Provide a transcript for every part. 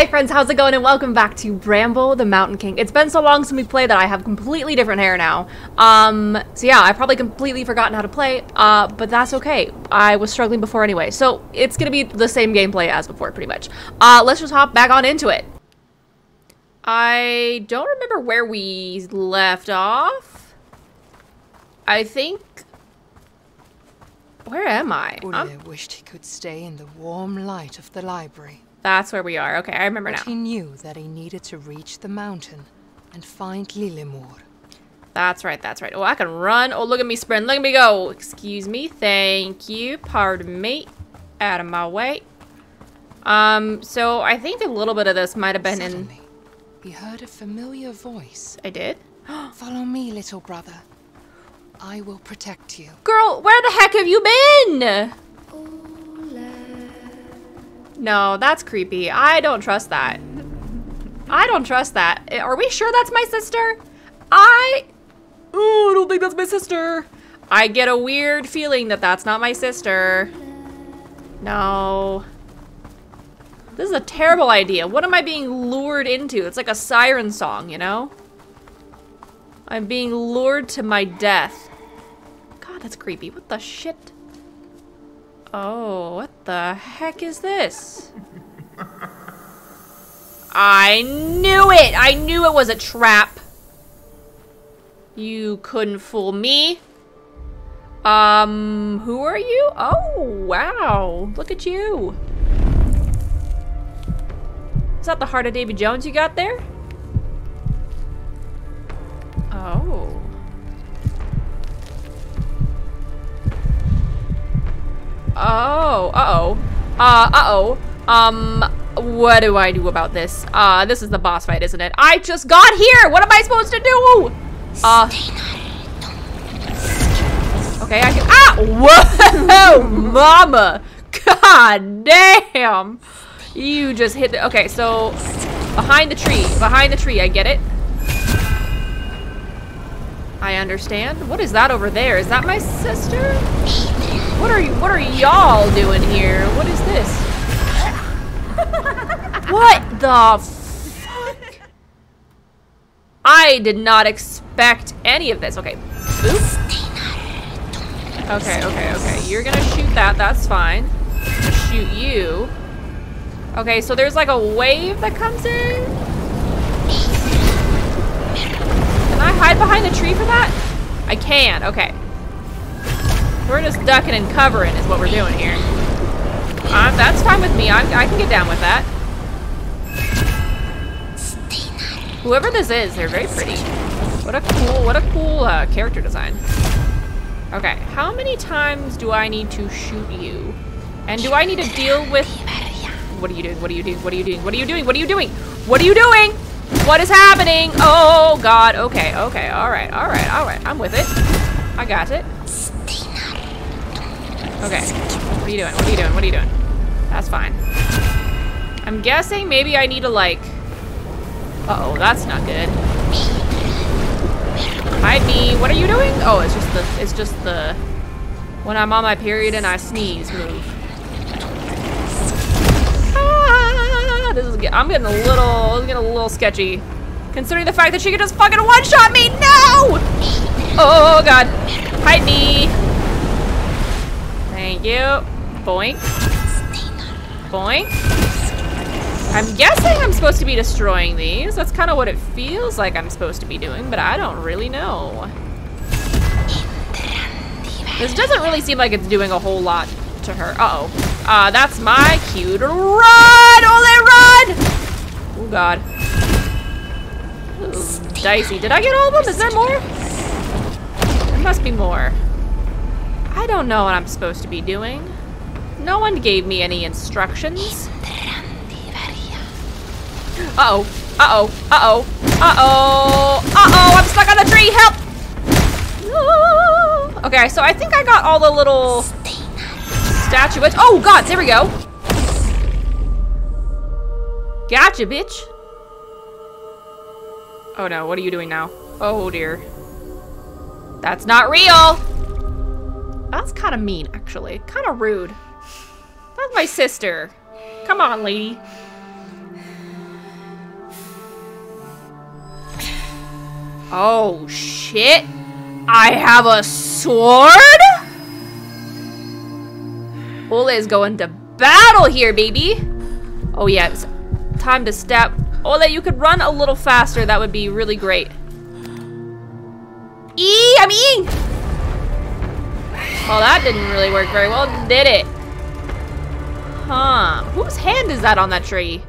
Hi friends, how's it going and welcome back to Bramble the Mountain King. It's been so long since we played that I have completely different hair now. So yeah, I've probably completely forgotten how to play, but that's okay. I was struggling before anyway, so it's gonna be the same gameplay as before pretty much. Let's just hop back on into it. I don't remember where we left off. I think... Where am I? Olle wished he could stay in the warm light of the library. That's where we are. Okay, I remember now. But he knew that he needed to reach the mountain and find Lillemor. That's right, that's right. Oh, I can run. Oh, look at me sprint. Look at me go. Excuse me. Thank you. Pardon me. Out of my way. So I think a little bit of this might have been Suddenly, he heard a familiar voice. I did? Follow me, little brother. I will protect you. Girl, where the heck have you been? No, that's creepy. I don't trust that. I don't trust that. Are we sure that's my sister? Ooh, I don't think that's my sister. I get a weird feeling that that's not my sister. No. This is a terrible idea. What am I being lured into? It's like a siren song, you know? I'm being lured to my death. God, that's creepy. What the shit? Oh, what the heck is this? I knew it! I knew it was a trap. You couldn't fool me. Who are you? Oh, wow. Look at you. Is that the heart of Davy Jones you got there? Oh. Oh, what do I do about this? This is the boss fight, isn't it? I just got here! What am I supposed to do? Okay, I can- Ah! Whoa, mama! God damn! You just hit the- Okay, so, behind the tree, I get it. I understand. What is that over there? Is that my sister? What are y'all doing here? What is this? What the fuck? I did not expect any of this. Okay. Boop. Okay, okay, okay. You're gonna shoot that. That's fine. Shoot you. Okay, so there's like a wave that comes in? Can I hide behind the tree for that? I can. Okay. We're just ducking and covering is what we're doing here. That's fine with me. I can get down with that. Whoever this is, they're very pretty. What a cool character design. Okay, how many times do I need to shoot you? And do I need to deal with... What are you doing? What are you doing? What are you doing? What are you doing? What are you doing? What are you doing? What is happening? Oh, God. Okay, okay. All right, all right, all right. I'm with it. I got it. Okay, what are you doing? What are you doing? What are you doing? That's fine. I'm guessing maybe I need to like... Uh-oh, that's not good. Hide me. What are you doing? Oh, it's just the... When I'm on my period and I sneeze move. Ah, this is good. I'm getting a little sketchy. Considering the fact that she could just fucking one-shot me! No! Oh, God. Hide me. Thank you. Boink. Boink. I'm guessing I'm supposed to be destroying these. That's kind of what it feels like I'm supposed to be doing, but I don't really know. This doesn't really seem like it's doing a whole lot to her. Uh-oh. That's my cue to run! Olle, run! Oh, God. Ooh, dicey. Did I get all of them? Is there more? There must be more. I don't know what I'm supposed to be doing. No one gave me any instructions. Uh-oh. Uh-oh. Uh-oh. Uh-oh. Uh-oh. I'm stuck on the tree. Help! Ah. Okay, so I think I got all the little statuettes. Oh, God. There we go. Gotcha, bitch. Oh, no. What are you doing now? Oh, dear. That's not real. That's kind of mean, actually. Kind of rude. That's my sister. Come on, lady. Oh, shit. I have a sword? Olle is going to battle here, baby. Oh, yeah. It's time to step. Olle, you could run a little faster. That would be really great. I'm eating. Well, that didn't really work very well, did it? Huh. Whose hand is that on that tree?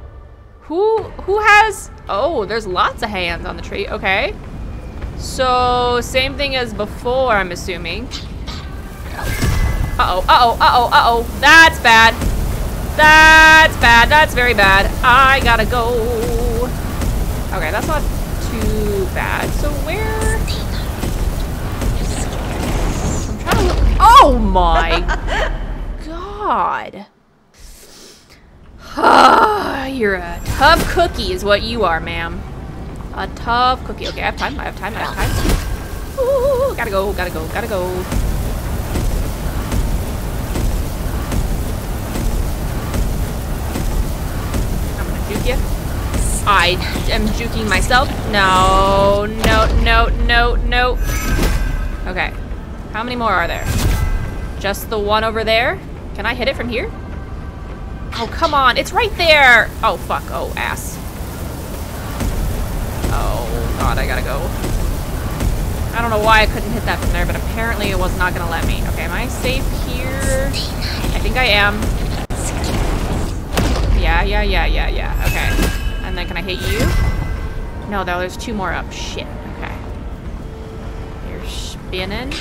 Who has... Oh, there's lots of hands on the tree. Okay. So, same thing as before, I'm assuming. Uh-oh, uh-oh, uh-oh, uh-oh. That's bad. That's bad. That's very bad. I gotta go. Okay, that's not too bad. So, where... Oh my god. You're a tough cookie is what you are, ma'am. A tough cookie. Okay, I have time, I have time, I have time. Ooh, gotta go, gotta go, gotta go. I'm gonna juke you. I am juking myself. No, no, no, no, no. Okay. How many more are there? Just the one over there? Can I hit it from here? Oh, come on. It's right there. Oh, fuck. Oh, ass. Oh, God. I gotta go. I don't know why I couldn't hit that from there, but apparently it was not gonna let me. Okay, am I safe here? I think I am. Yeah, yeah, yeah, yeah, yeah. Okay. And then can I hit you? No, there's two more up. Shit. Okay. You're spinning.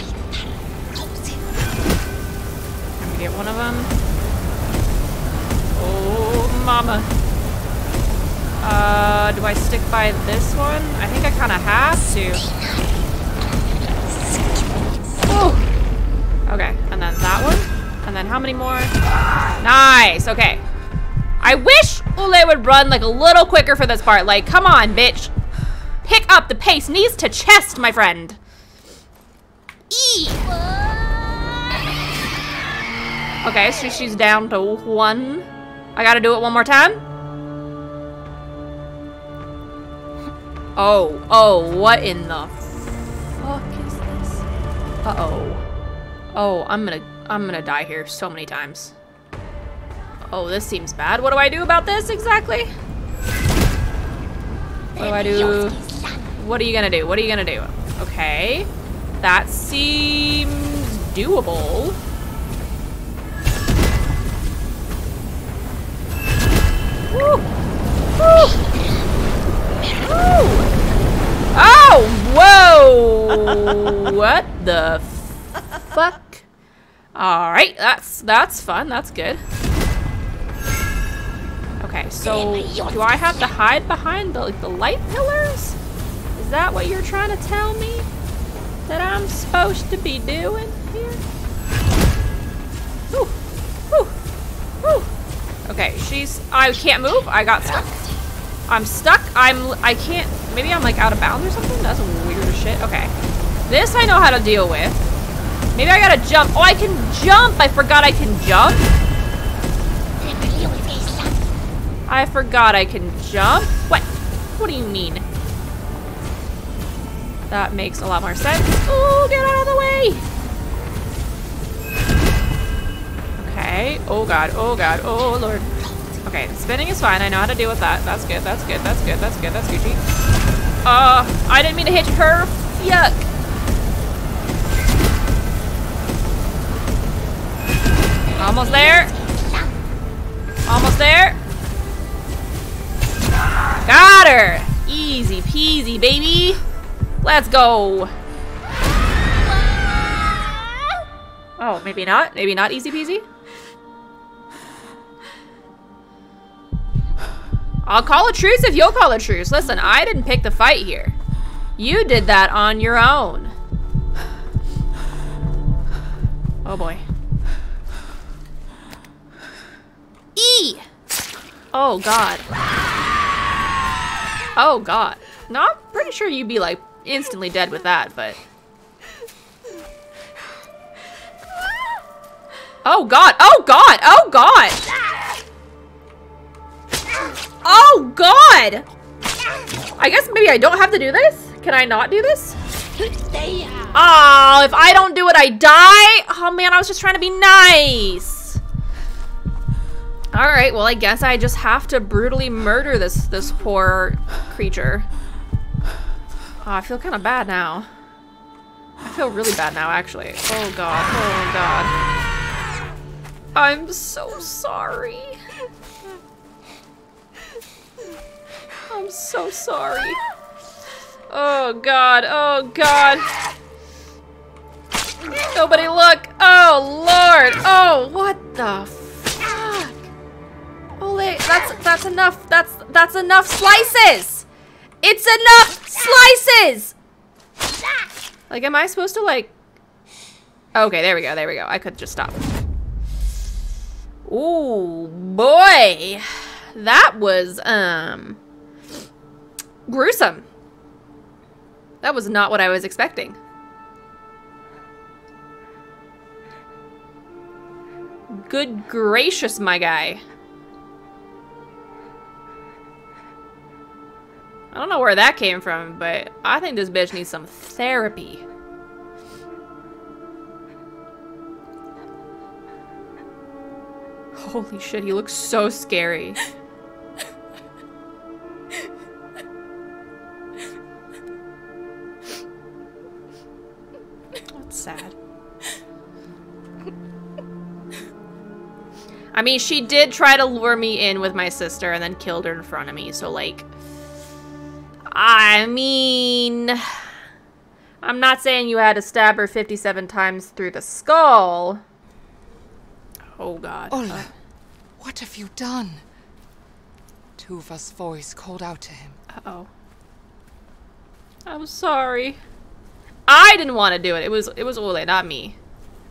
Get one of them. Oh, mama. Do I stick by this one? I think I kind of have to. Ooh. Okay, and then that one. And then how many more? Nice, okay. I wish Olle would run like a little quicker for this part. Like, come on, bitch. Pick up the pace, knees to chest, my friend. Eee. Okay, so she's down to one. I gotta do it one more time? Oh, oh, what in the fuck is this? Uh-oh. Oh, I'm gonna die here so many times. Oh, this seems bad. What do I do about this exactly? What do I do? What are you gonna do? What are you gonna do? Okay. That seems doable. Woo! Woo! Woo! Oh! Whoa! What the fuck? All right, that's fun. That's good. Okay, so do I have to hide behind the light pillars? Is that what you're trying to tell me that I'm supposed to be doing here? Woo! Woo! Woo! Okay, I can't move. I got stuck. I'm stuck. I can't. Maybe I'm like out of bounds or something? That's weird as shit. Okay. This I know how to deal with. Maybe I gotta jump. Oh, I can jump. I forgot I can jump. I forgot I can jump. What? What do you mean? That makes a lot more sense. Ooh, get out of the way. Oh god, oh god, oh lord. Okay, spinning is fine. I know how to deal with that. That's good, that's good, that's good, that's good, that's Gucci. I didn't mean to hit her. Yuck. Almost there. Almost there. Got her. Easy peasy, baby. Let's go. Oh, maybe not. Maybe not easy peasy. I'll call a truce if you'll call a truce. Listen, I didn't pick the fight here. You did that on your own. Oh boy. E! Oh god. Oh god. No, I'm pretty sure you'd be like instantly dead with that, but. Oh god, oh god, oh god! Oh, God! I guess maybe I don't have to do this? Can I not do this? Oh, if I don't do it, I die? Oh man, I was just trying to be nice. Alright, well I guess I just have to brutally murder this poor creature. Oh, I feel kind of bad now. I feel really bad now, actually. Oh god, oh god. I'm so sorry. I'm so sorry. Oh god, oh god. Nobody look! Oh lord! Oh, what the fuck? Olle, that's enough. That's enough slices! It's enough slices! Like, am I supposed to, like... Okay, there we go, there we go. I could just stop. Ooh, boy! That was, gruesome. That was not what I was expecting. Good gracious, my guy. I don't know where that came from, but I think this bitch needs some therapy. Holy shit, he looks so scary. Sad. I mean, she did try to lure me in with my sister and then killed her in front of me, so like, I mean, I'm not saying you had to stab her 57 times through the skull. Oh god. Olle, what have you done? Tuva's voice called out to him. Uh-oh. I'm sorry. I didn't want to do it. It was Olle, not me.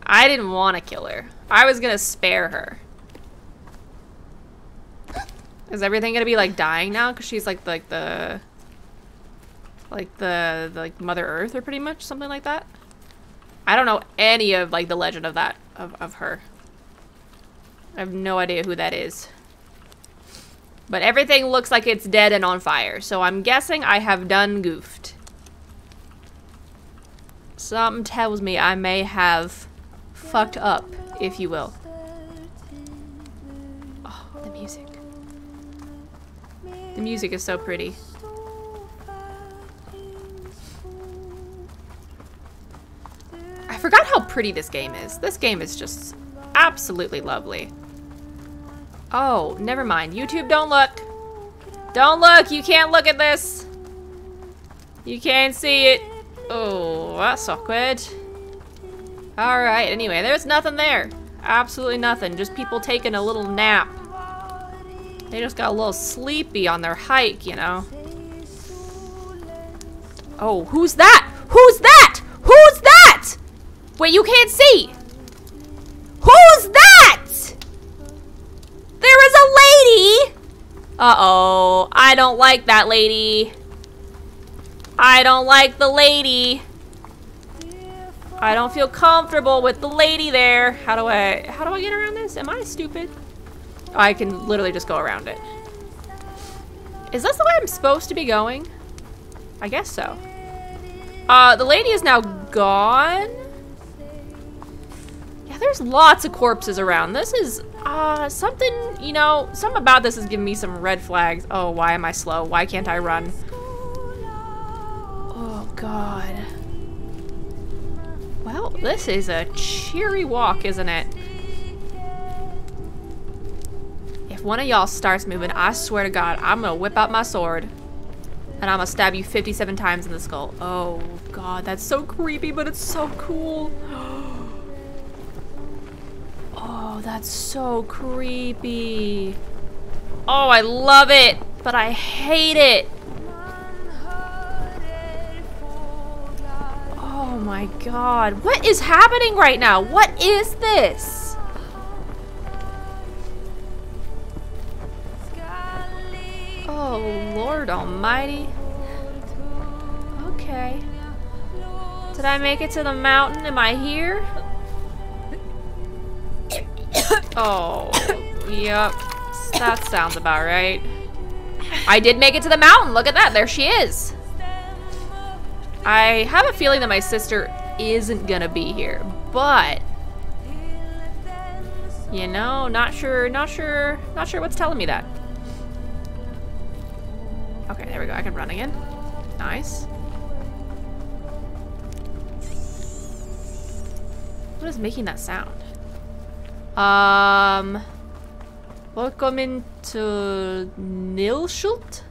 I didn't want to kill her. I was gonna spare her. Is everything gonna be like dying now? Cause she's like Mother Earth or pretty much something like that. I don't know any of like the legend of that of her. I have no idea who that is. But everything looks like it's dead and on fire. So I'm guessing I have done goofed. Something tells me I may have fucked up, if you will. Oh, the music. The music is so pretty. I forgot how pretty this game is. This game is just absolutely lovely. Oh, never mind. YouTube, don't look. Don't look. You can't look at this. You can't see it. Oh, that's awkward. Alright, anyway, there's nothing there. Absolutely nothing. Just people taking a little nap. They just got a little sleepy on their hike, you know. Oh, who's that? Who's that? Who's that? Wait, you can't see. Who's that? There is a lady. Uh-oh. I don't like that lady. I don't like the lady. I don't feel comfortable with the lady there. How do I get around this? Am I stupid? I can literally just go around it. Is this the way I'm supposed to be going? I guess so. The lady is now gone. Yeah, there's lots of corpses around. This is, something, you know, something about this is giving me some red flags. Oh, why am I slow? Why can't I run? God. Well, this is a cheery walk, isn't it? If one of y'all starts moving, I swear to God, I'm gonna whip out my sword and I'm gonna stab you 57 times in the skull. Oh God, that's so creepy, but it's so cool. Oh, that's so creepy. Oh, I love it, but I hate it. Oh my god, what is happening right now? What is this? Oh Lord almighty. Okay. Did I make it to the mountain? Am I here? Oh, yep. That sounds about right. I did make it to the mountain. Look at that. There she is. I have a feeling that my sister isn't gonna be here, but you know, not sure what's telling me that. Okay, there we go. I can run again. Nice. What is making that sound? Welcome into Nilshut?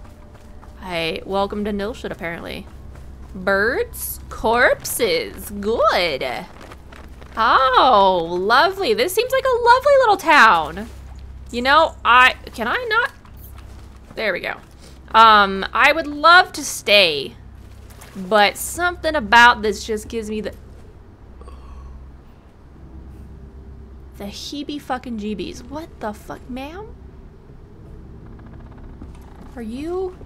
Hey, welcome to Nilshut, apparently. Birds? Corpses. Good. Oh, lovely. This seems like a lovely little town. You know, can I not? There we go. I would love to stay, but something about this just gives me the heebie fucking jeebies. What the fuck, ma'am? Are you?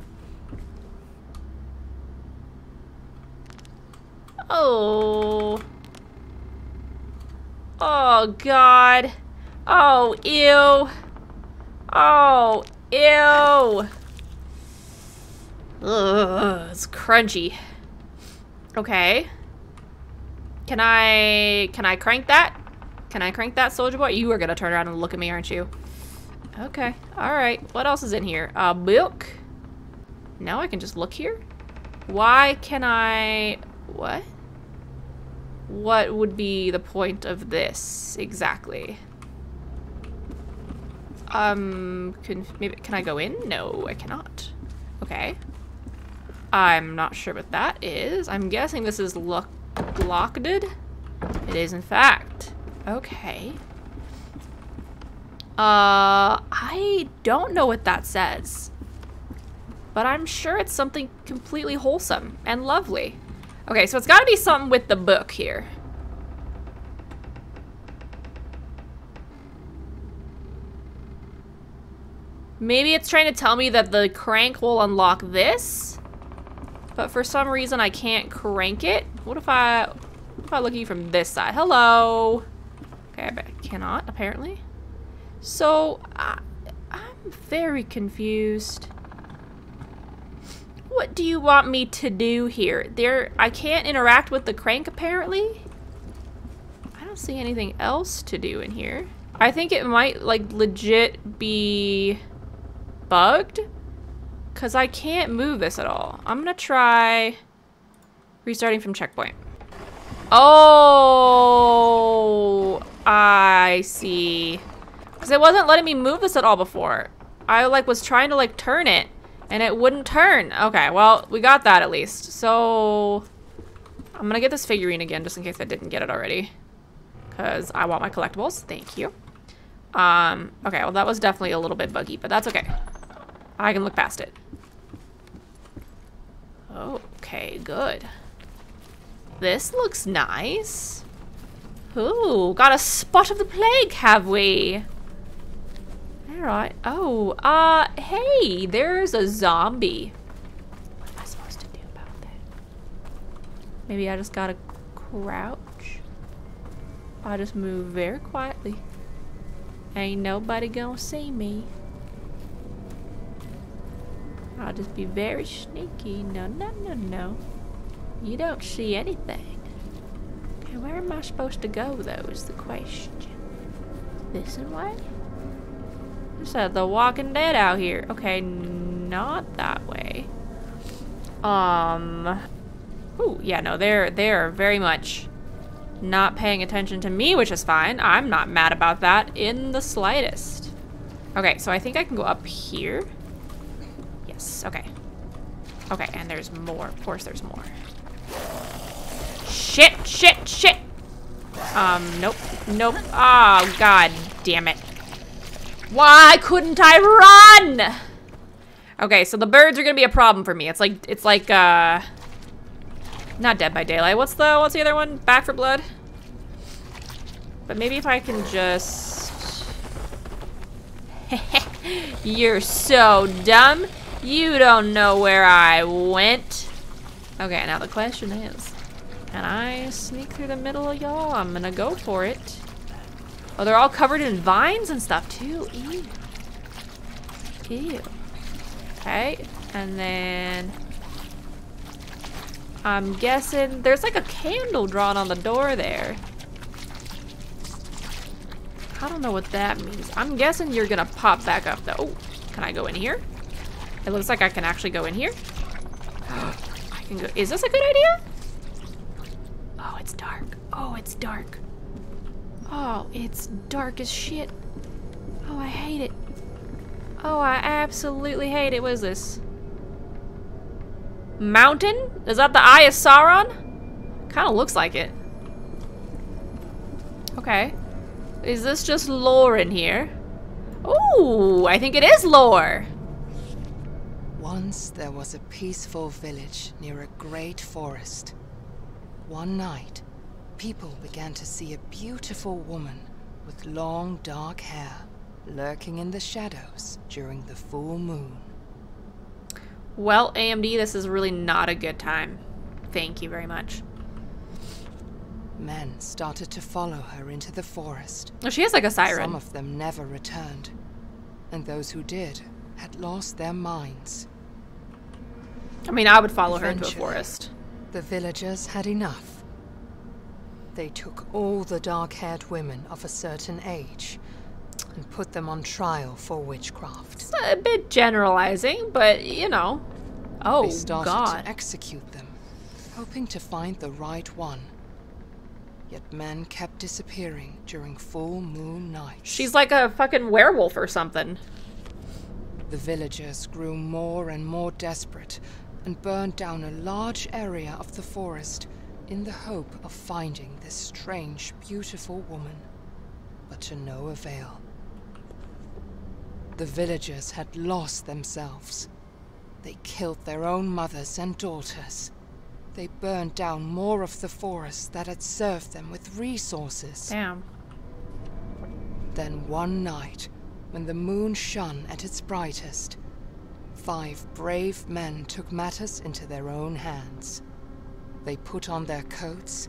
Oh. Oh, God. Oh, ew. Oh, ew. Ugh, it's crunchy. Okay. Can I crank that? Can I crank that, soldier boy? You are gonna turn around and look at me, aren't you? Okay. Alright. What else is in here? Milk? Now I can just look here? Why can I... What? What would be the point of this, exactly? Maybe, can I go in? No, I cannot. Okay. I'm not sure what that is. I'm guessing this is locked. It is, in fact. Okay. I don't know what that says. But I'm sure it's something completely wholesome and lovely. Okay, so it's gotta be something with the book here. Maybe it's trying to tell me that the crank will unlock this, but for some reason I can't crank it. What if I look at you from this side? Hello. Okay, but I cannot, apparently. So, I'm very confused. What do you want me to do here? I can't interact with the crank, apparently. I don't see anything else to do in here. I think it might, like, legit be bugged, because I can't move this at all. I'm gonna try restarting from checkpoint. Oh, I see. Because it wasn't letting me move this at all before. I like was trying to like turn it and it wouldn't turn. Okay, well, we got that at least. So I'm gonna get this figurine again just in case I didn't get it already, because I want my collectibles. Thank you. Okay, well, that was definitely a little bit buggy, but that's okay. I can look past it. Okay, good. This looks nice. Ooh, got a spot of the plague, have we? Alright. Oh, hey, there's a zombie. What am I supposed to do about that? Maybe I just gotta crouch. I just move very quietly. Ain't nobody gonna see me. I'll just be very sneaky. No, no, no, no. You don't see anything. Okay, where am I supposed to go, though, is the question. This way? Just had the Walking Dead out here. Okay, not that way. Ooh, yeah, no, they're very much not paying attention to me, which is fine. I'm not mad about that in the slightest. Okay, so I think I can go up here. Yes, okay. Okay, and there's more. Of course there's more. Shit, shit, shit! Nope, nope. Oh, god damn it. Why couldn't I run? Okay, so the birds are gonna be a problem for me. It's like, not Dead by Daylight. What's the other one? Back for Blood? But maybe if I can just... You're so dumb. You don't know where I went. Okay, now the question is, can I sneak through the middle of y'all? I'm gonna go for it. Oh, they're all covered in vines and stuff too. Ew. Ew. Okay, and then I'm guessing there's like a candle drawn on the door there. I don't know what that means. I'm guessing you're gonna pop back up though. Oh, can I go in here? It looks like I can actually go in here. I can go. Is this a good idea? Oh, it's dark. Oh, it's dark. Oh, it's dark as shit. Oh, I hate it. Oh, I absolutely hate it. What is this? Mountain? Is that the Eye of Sauron? Kind of looks like it. Okay. Is this just lore in here? Ooh, I think it is lore. Once there was a peaceful village near a great forest. One night, people began to see a beautiful woman with long dark hair lurking in the shadows during the full moon. Well, AMD, this is really not a good time. Thank you very much. Men started to follow her into the forest. Oh, she is like a siren. Some of them never returned, and those who did had lost their minds. I mean, I would follow her into a forest. The villagers had enough. They took all the dark-haired women of a certain age and put them on trial for witchcraft. It's a bit generalizing, but you know. Oh, God. They started to execute them, hoping to find the right one. Yet men kept disappearing during full moon nights. She's like a fucking werewolf or something. The villagers grew more and more desperate and burned down a large area of the forest in the hope of finding this strange, beautiful woman, but to no avail. The villagers had lost themselves. They killed their own mothers and daughters. They burned down more of the forest that had served them with resources. Damn. Then one night, when the moon shone at its brightest, 5 brave men took matters into their own hands. They put on their coats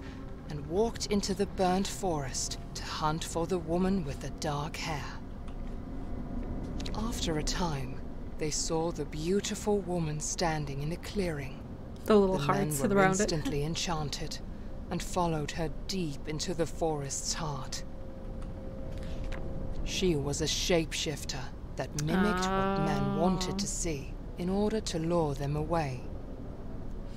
and walked into the burnt forest to hunt for the woman with the dark hair. After a time, they saw the beautiful woman standing in a clearing. The little hearts around it. The men were instantly enchanted and followed her deep into the forest's heart. She was a shapeshifter that mimicked what men wanted to see in order to lure them away.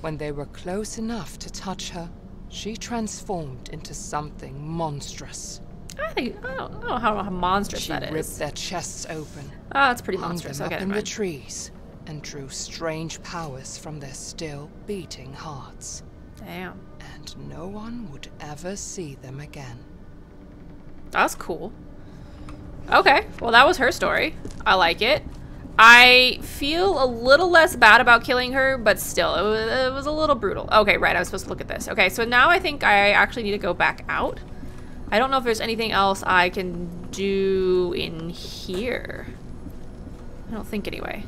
When they were close enough to touch her, she transformed into something monstrous. I don't know how monstrous that is. She ripped their chests open. Ah, it's pretty monstrous. Okay, in the trees. And drew strange powers from their still beating hearts. Damn. And no one would ever see them again. That's cool. Okay, well that was her story. I like it. I feel a little less bad about killing her, but still, it was a little brutal. Okay, right, I was supposed to look at this. Okay, so now I think I actually need to go back out. I don't know if there's anything else I can do in here. I don't think anyway.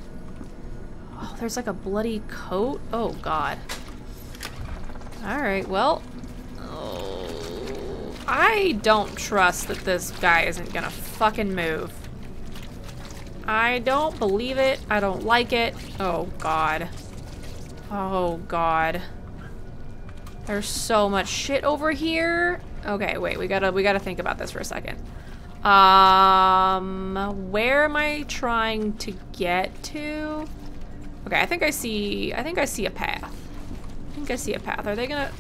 Oh, there's like a bloody coat. Oh, God. Alright, well. Oh, I don't trust that this guy isn't gonna fucking move. I don't believe it. I don't like it. Oh, God. Oh, God. There's so much shit over here. Okay, wait. We gotta think about this for a second. Where am I trying to get to? Okay, I think I see a path. I think I see a path. Are they gonna...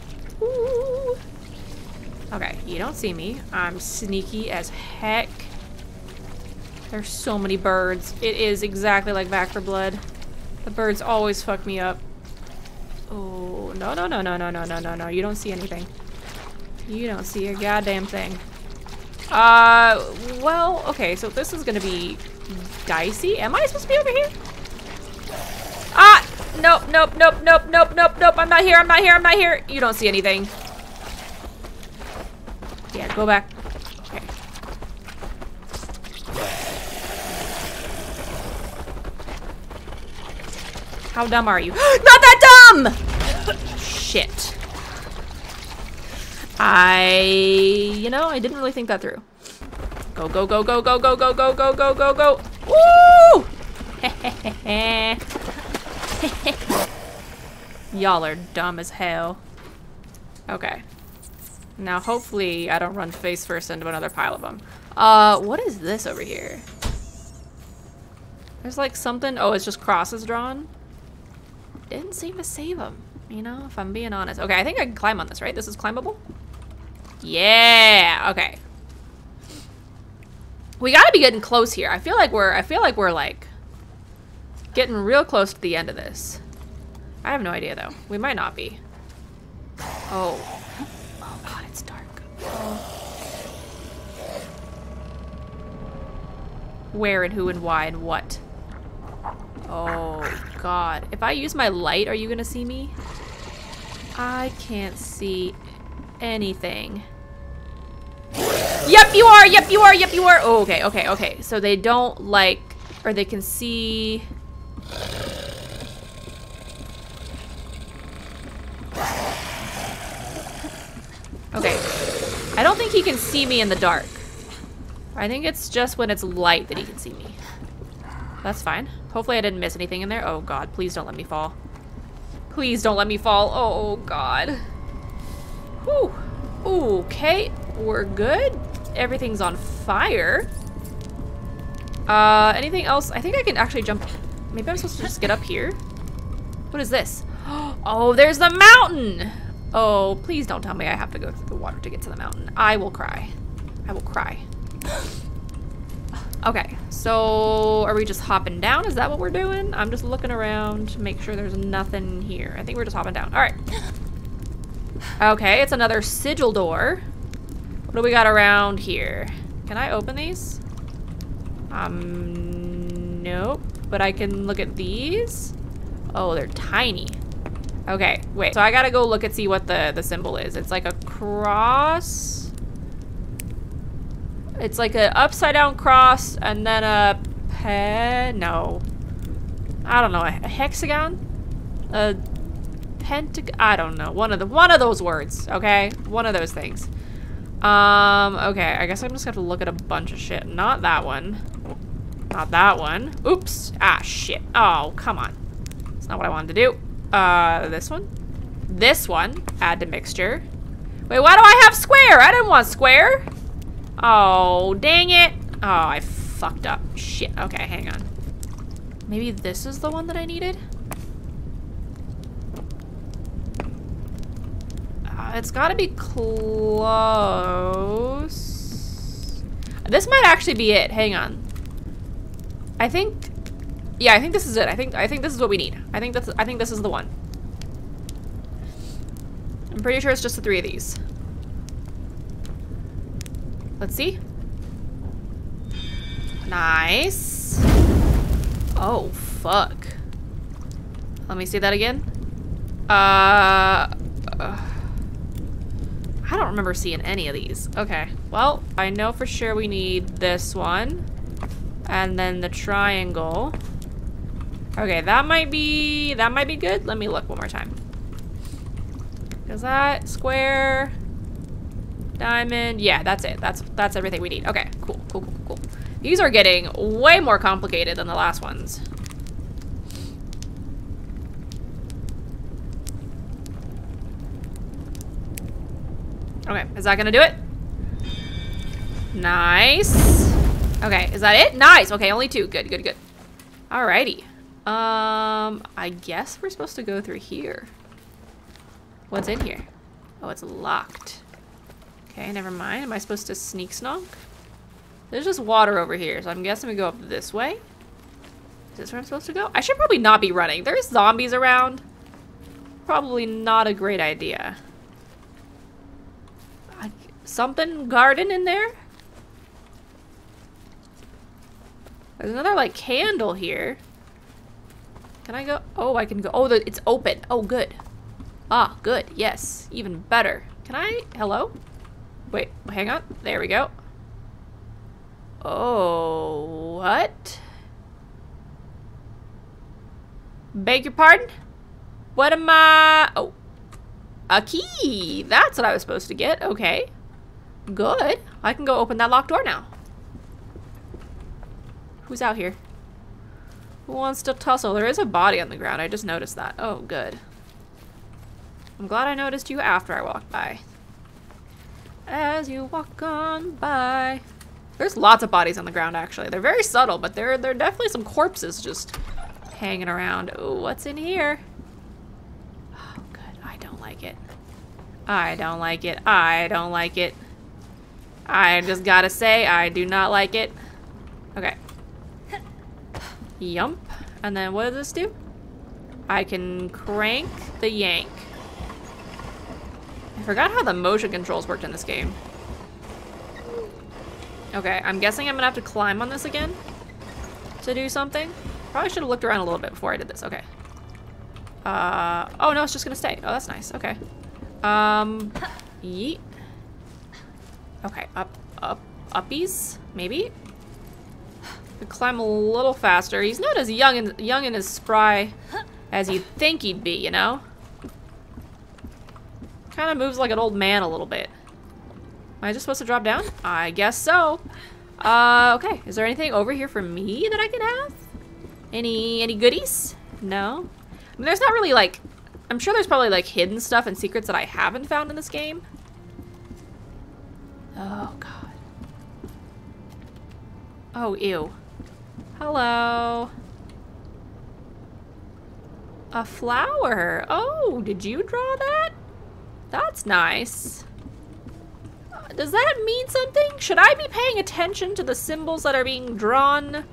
Ooh. Okay, you don't see me. I'm sneaky as heck. There's so many birds. It is exactly like Back for Blood. The birds always fuck me up. Oh, no, no, no, no, no, no, no, no, no. You don't see anything. You don't see a goddamn thing. Well, okay, so this is gonna be dicey. Am I supposed to be over here? Ah! Nope, nope, nope, nope, nope, nope, nope. I'm not here, I'm not here, I'm not here. You don't see anything. Yeah, go back. Okay. How dumb are you? Not that dumb! Shit. I didn't really think that through. Go, go, go, go, go, go, go, go, go, go, go, go. Woo! Heh heh heh heh. Y'all are dumb as hell. Okay. Now hopefully I don't run face first into another pile of them. What is this over here? There's like something. Oh, it's just crosses drawn. Didn't seem to save them, you know, if I'm being honest. Okay, I think I can climb on this, right? This is climbable? Yeah, okay. We gotta be getting close here. I feel like we're like getting real close to the end of this. I have no idea though. We might not be. Oh. Oh god, it's dark. Where and who and why and what? Oh god. If I use my light, are you gonna see me? I can't see anything. Yep, you are! Yep, you are! Yep, you are! Oh, okay, okay, okay. So they don't like... Or they can see... Okay. I don't think he can see me in the dark. I think it's just when it's light that he can see me. That's fine. Hopefully I didn't miss anything in there. Oh god, please don't let me fall. Please don't let me fall. Oh god. Whew. Okay, we're good. Everything's on fire. Anything else? I think I can actually jump. Maybe I'm supposed to just get up here. What is this? Oh, there's the mountain! Oh, please don't tell me I have to go through the water to get to the mountain. I will cry. I will cry. Okay, so are we just hopping down? Is that what we're doing? I'm just looking around to make sure there's nothing here. I think we're just hopping down. All right. Okay, it's another sigil door. What do we got around here? Can I open these? Nope. But I can look at these. Oh, they're tiny. Okay, wait. So I gotta go look and see what the symbol is. It's like a cross. It's like an upside down cross and then a no. I don't know, a hexagon? A pentagon? I don't know. One of those words, okay? One of those things. Okay, I guess I'm just gonna have to look at a bunch of shit. Not that one. Not that one. Oops. Ah, shit. Oh, come on. That's not what I wanted to do. This one? This one. Add to mixture. Wait, why do I have square? I didn't want square. Oh, dang it. Oh, I fucked up. Shit. Okay, hang on. Maybe this is the one that I needed? It's gotta be close. This might actually be it. Hang on. I think... Yeah, I think this is it. I think this is what we need. I think this is the one. I'm pretty sure it's just the three of these. Let's see. Nice. Oh fuck. Let me see that again. I don't remember seeing any of these. Okay. Well, I know for sure we need this one, and then the triangle. Okay, that might be good. Let me look one more time. Is that square, diamond? Yeah, that's it. That's everything we need. Okay, cool, cool, cool, cool. These are getting way more complicated than the last ones. Okay, is that gonna do it? Nice. Okay, is that it? Nice. Okay, only two. Good, good, good. Alrighty. I guess we're supposed to go through here. What's in here? Oh, it's locked. Okay, never mind. Am I supposed to sneak snog? There's just water over here, so I'm guessing we go up this way. Is this where I'm supposed to go? I should probably not be running. There's zombies around. Probably not a great idea. Something garden in there? There's another, like, candle here. Can I go? Oh, I can go. Oh, it's open. Oh, good. Ah, good. Yes. Even better. Can I? Hello? Wait, hang on. There we go. Oh, what? Beg your pardon? What am I? Oh. A key. That's what I was supposed to get. Okay. Good. I can go open that locked door now. Who's out here? Who wants to tussle? There is a body on the ground. I just noticed that. Oh, good. I'm glad I noticed you after I walked by. As you walk on by. There's lots of bodies on the ground, actually. They're very subtle, but there are definitely some corpses just hanging around. Oh, what's in here? Oh, good. I don't like it. I don't like it. I don't like it. I just gotta say, I do not like it. Okay. Yump. And then what does this do? I can crank the yank. I forgot how the motion controls worked in this game. Okay, I'm guessing I'm gonna have to climb on this again to do something. Probably should have looked around a little bit before I did this. Okay. Oh no, it's just gonna stay. Oh, that's nice. Okay. Yeet. Okay, uppies, maybe? Could climb a little faster. He's not as young and as spry as you'd think he'd be, you know? Kind of moves like an old man a little bit. Am I just supposed to drop down? I guess so. Okay, is there anything over here for me that I can have? Any goodies? No? I mean, there's not really, like... I'm sure there's probably, like, hidden stuff and secrets that I haven't found in this game. Oh, God. Oh, ew. Hello. A flower. Oh, did you draw that? That's nice. Does that mean something? Should I be paying attention to the symbols that are being drawn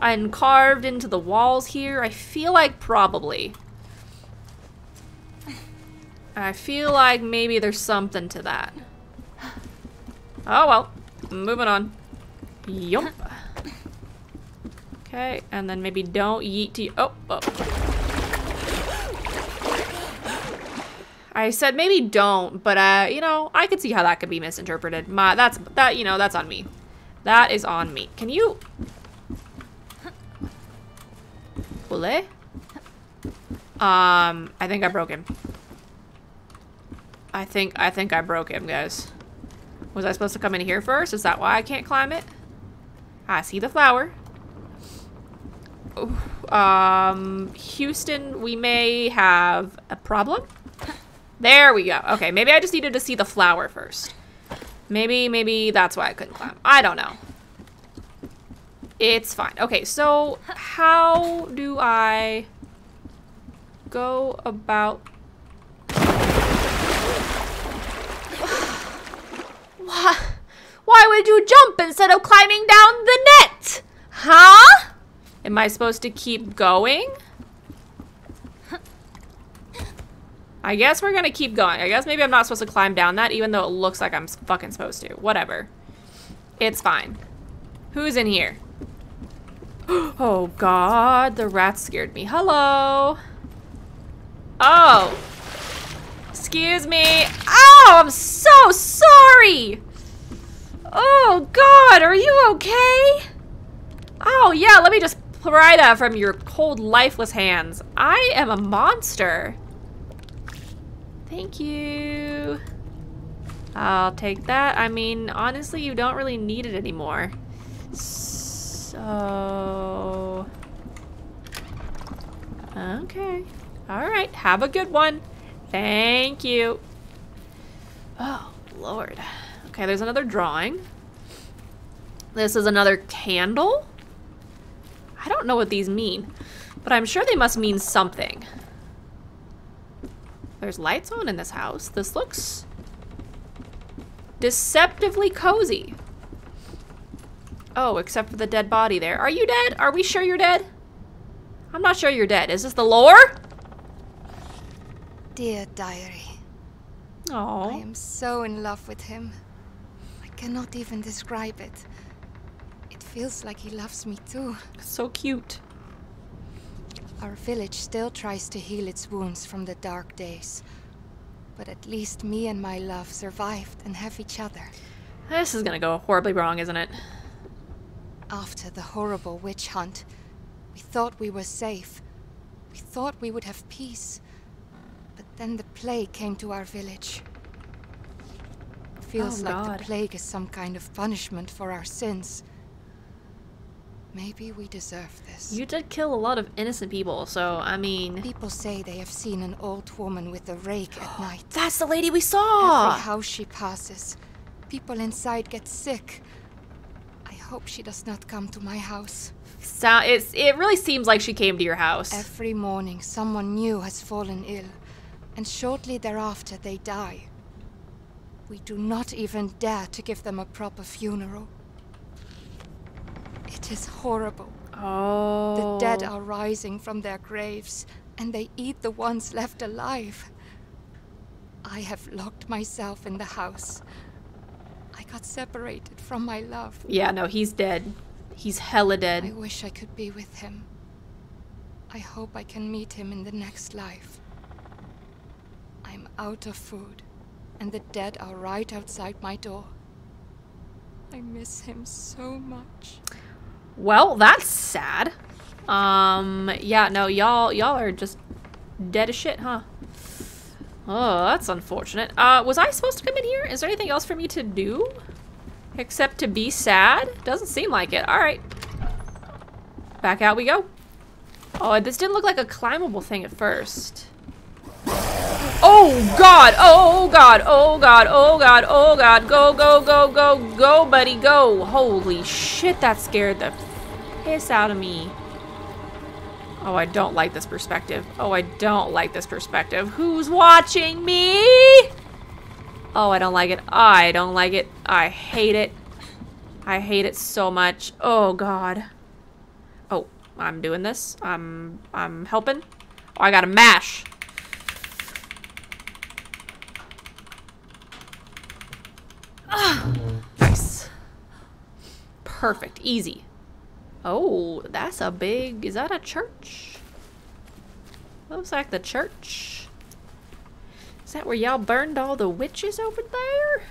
and carved into the walls here? I feel like probably. I feel like maybe there's something to that. Oh well, moving on. Yup. Okay, and then maybe don't yeet to you. I said maybe don't, but you know, I could see how that could be misinterpreted. That's on me. That is on me. Can you? Olle? I think I broke him. I think I broke him, guys. Was I supposed to come in here first? Is that why I can't climb it? I see the flower. Ooh, Houston, we may have a problem. There we go. Okay, maybe I just needed to see the flower first. Maybe that's why I couldn't climb. I don't know. It's fine. Okay, so how do I go about... Why would you jump instead of climbing down the net? Huh? Am I supposed to keep going? I guess we're gonna keep going. I guess maybe I'm not supposed to climb down that, even though it looks like I'm fucking supposed to. Whatever. It's fine. Who's in here? Oh, God. The rat scared me. Hello. Oh. Excuse me. Oh, I'm so sorry. Oh, God. Are you okay? Oh, yeah. Let me just pry that from your cold, lifeless hands. I am a monster. Thank you. I'll take that. I mean, honestly, you don't really need it anymore. So... Okay. Alright. Have a good one. Thank you. Oh, Lord. Okay, there's another drawing. This is another candle. I don't know what these mean, but I'm sure they must mean something. There's lights on in this house. This looks deceptively cozy. Oh, except for the dead body there. Are you dead? Are we sure you're dead? I'm not sure you're dead. Is this the lore? Dear diary. Oh. I am so in love with him. I cannot even describe it. It feels like he loves me too. So cute. Our village still tries to heal its wounds from the dark days. But at least me and my love survived and have each other. This is gonna go horribly wrong, isn't it? After the horrible witch hunt, we thought we were safe. We thought we would have peace. But then the plague came to our village. It feels like the plague is some kind of punishment for our sins. Maybe we deserve this. You did kill a lot of innocent people, so I mean... People say they have seen an old woman with a rake at night. That's the lady we saw! Every house she passes, people inside get sick. I hope she does not come to my house. So it really seems like she came to your house. Every morning someone new has fallen ill, and shortly thereafter they die. We do not even dare to give them a proper funeral. It is horrible. Oh. The dead are rising from their graves, and they eat the ones left alive. I have locked myself in the house. I got separated from my love. Yeah, no, he's dead. He's hella dead. I wish I could be with him. I hope I can meet him in the next life. I'm out of food, and the dead are right outside my door. I miss him so much. Well, that's sad. Yeah, no, y'all are just dead as shit, huh? Oh, that's unfortunate. Was I supposed to come in here? Is there anything else for me to do? Except to be sad? Doesn't seem like it. Alright. Back out we go. Oh, this didn't look like a climbable thing at first. Oh god! Oh god! Oh god! Oh god! Oh god! Go, go, go, go, go, buddy, go! Holy shit, that scared the piss out of me. Oh, I don't like this perspective. Oh, I don't like this perspective. Who's watching me? Oh, I don't like it. I don't like it. I hate it. I hate it so much. Oh god. Oh, I'm doing this. I'm helping. Oh, I gotta mash. Nice. Perfect. Easy. Oh, that's a big... Is that a church? Looks like the church. Is that where y'all burned all the witches over there?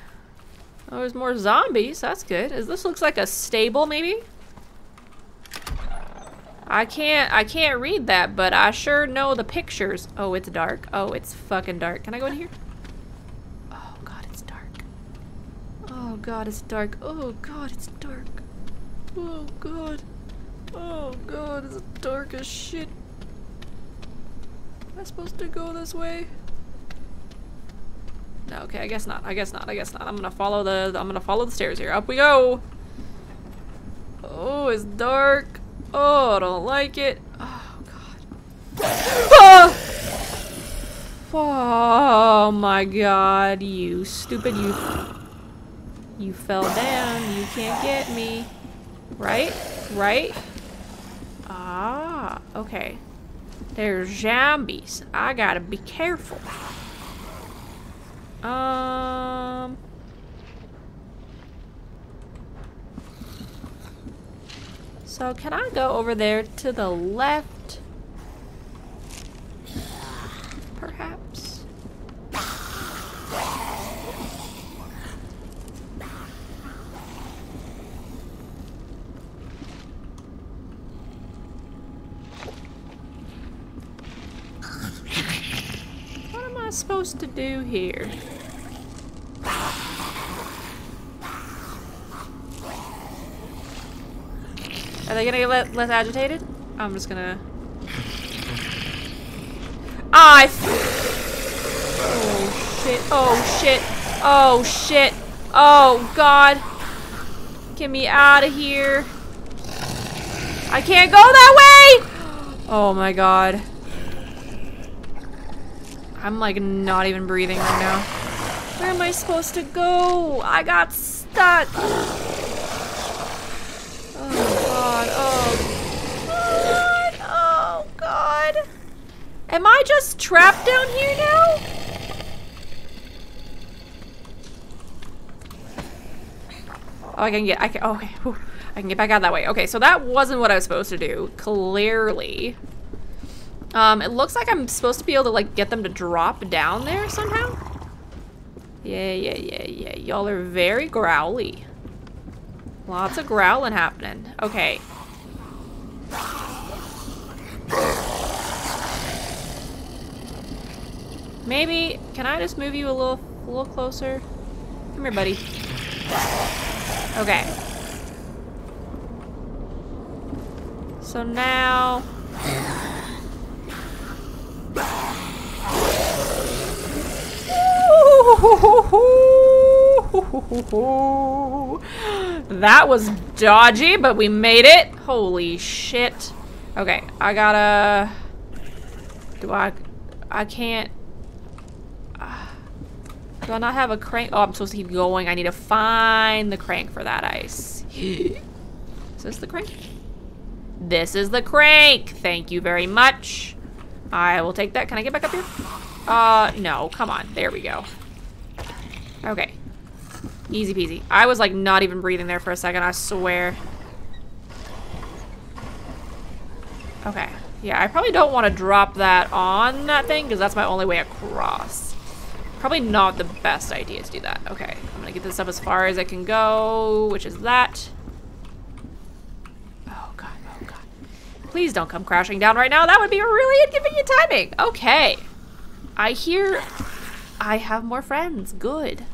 Oh, there's more zombies. That's good. This looks like a stable, maybe? I can't read that, but I sure know the pictures. Oh, it's dark. Oh, it's fucking dark. Can I go in here? Oh god, it's dark. Oh god, it's dark. Oh god. Oh god, it's dark as shit. Am I supposed to go this way? No, okay, I guess not. I guess not. I guess not. I'm gonna follow the stairs here. Up we go. Oh, it's dark. Oh, I don't like it. Oh god. Ah! Oh my god, you stupid you. You fell down, you can't get me. Right? Right? Ah, okay. There's zombies. I gotta be careful. So can I go over there to the left? Perhaps? Supposed to do here? Are they gonna get less agitated? I'm just gonna... Oh shit, oh shit, oh shit, oh god. Get me out of here. I can't go that way! Oh my god. I'm like not even breathing right now. Where am I supposed to go? I got stuck. Oh god, oh god, oh god. Am I just trapped down here now? Oh, I can, oh, okay. Whew. I can get back out that way. Okay, so that wasn't what I was supposed to do, clearly. It looks like I'm supposed to be able to, like, get them to drop down there somehow. Yeah. Y'all are very growly. Lots of growling happening. Okay. Maybe, can I just move you a little closer? Come here, buddy. Okay. So now... That was dodgy, but we made it. Holy shit. Okay, I gotta... Do I can't... do I not have a crank? Oh, I'm supposed to keep going. I need to find the crank for that ice. Is this the crank? This is the crank. Thank you very much. I will take that. Can I get back up here? No. Come on. There we go. Okay. Easy peasy. I was, like, not even breathing there for a second. I swear. Okay. Yeah, I probably don't want to drop that on that thing because that's my only way across. Probably not the best idea to do that. Okay. I'm going to get this up as far as I can go, which is that. Oh, God. Oh, God. Please don't come crashing down right now. That would be really inconvenient timing. Okay. I hear I have more friends. Good.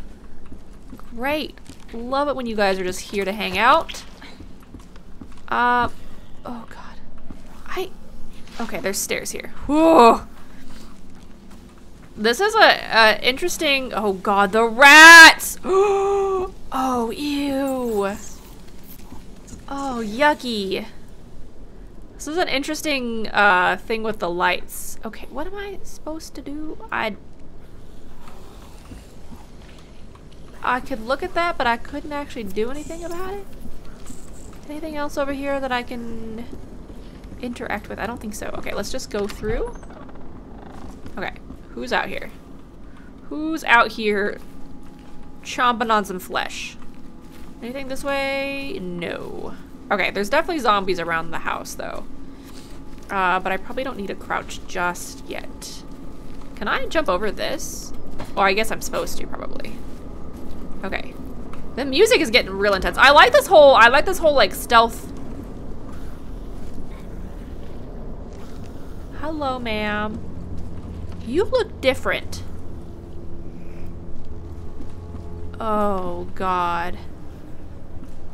Great. Love it when you guys are just here to hang out. Oh, God. Okay, there's stairs here. Whoa. This is a interesting... Oh, God, the rats! Oh, ew. Oh, yucky. This is an interesting thing with the lights. Okay, what am I supposed to do? I could look at that, but I couldn't actually do anything about it. Anything else over here that I can... interact with? I don't think so. Okay, let's just go through. Okay, who's out here? Who's out here chomping on some flesh? Anything this way? No. Okay, there's definitely zombies around the house, though. But I probably don't need to crouch just yet. Can I jump over this? Well, I guess I'm supposed to, probably. Okay. The music is getting real intense. I like this whole, like, stealth... Hello, ma'am. You look different. Oh, God.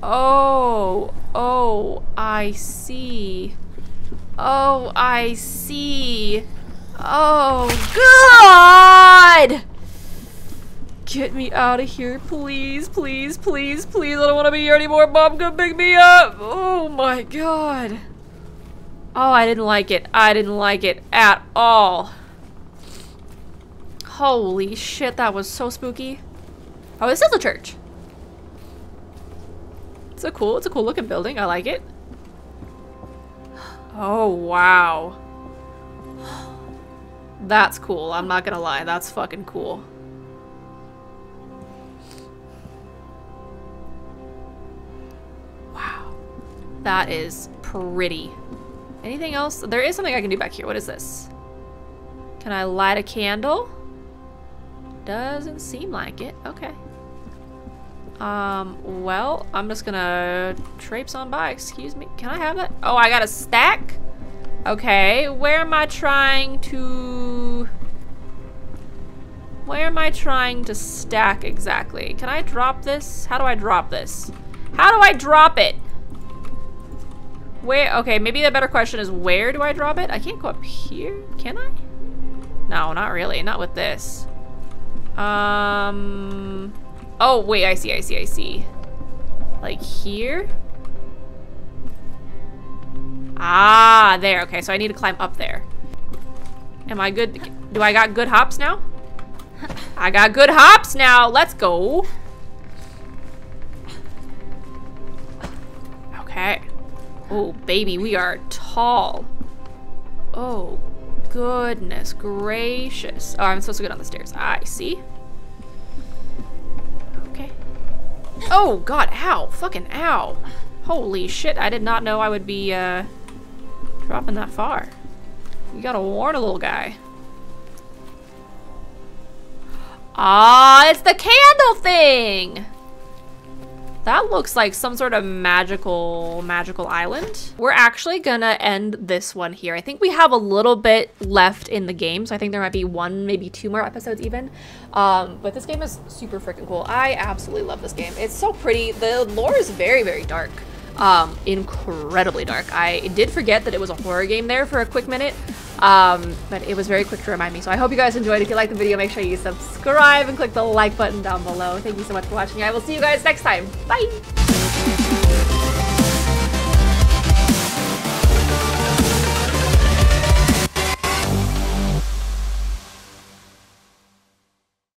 Oh, I see. Oh, I see. Oh, God! Get me out of here, please, please, please, please. I don't want to be here anymore. Mom, come pick me up. Oh, my God. Oh, I didn't like it. I didn't like it at all. Holy shit, that was so spooky. Oh, this is a church. It's a cool looking building. I like it. Oh, wow. That's cool. I'm not gonna lie. That's fucking cool. Wow. That is pretty. Anything else? There is something I can do back here. What is this? Can I light a candle? Doesn't seem like it. Okay. Well, I'm just gonna traipse on by. Excuse me. Can I have that? Oh, I got a stack? Okay. Where am I trying to stack exactly? Can I drop this? How do I drop this? How do I drop it? Where? Okay, maybe the better question is where do I drop it? I can't go up here, can I? No, not really. Not with this. Oh, wait, I see. Like here? Ah, there. Okay, so I need to climb up there. Am I good? Do I got good hops now? I got good hops now. Let's go. Okay. Oh, baby, we are tall. Oh, goodness gracious. Oh, I'm supposed to go down the stairs. I see. Okay. Oh, God, ow. Fucking ow. Holy shit, I did not know I would be, dropping that far. You gotta warn a little guy. Ah, it's the candle thing! That looks like some sort of magical island. We're actually gonna end this one here. I think we have a little bit left in the game, so I think there might be one, maybe two more episodes even. But this game is super freaking cool. I absolutely love this game. It's so pretty. The lore is very, very dark. Incredibly dark. I did forget that it was a horror game there for a quick minute, but it was very quick to remind me. So I hope you guys enjoyed. If you liked the video, make sure you subscribe and click the like button down below. Thank you so much for watching. I will see you guys next time. Bye!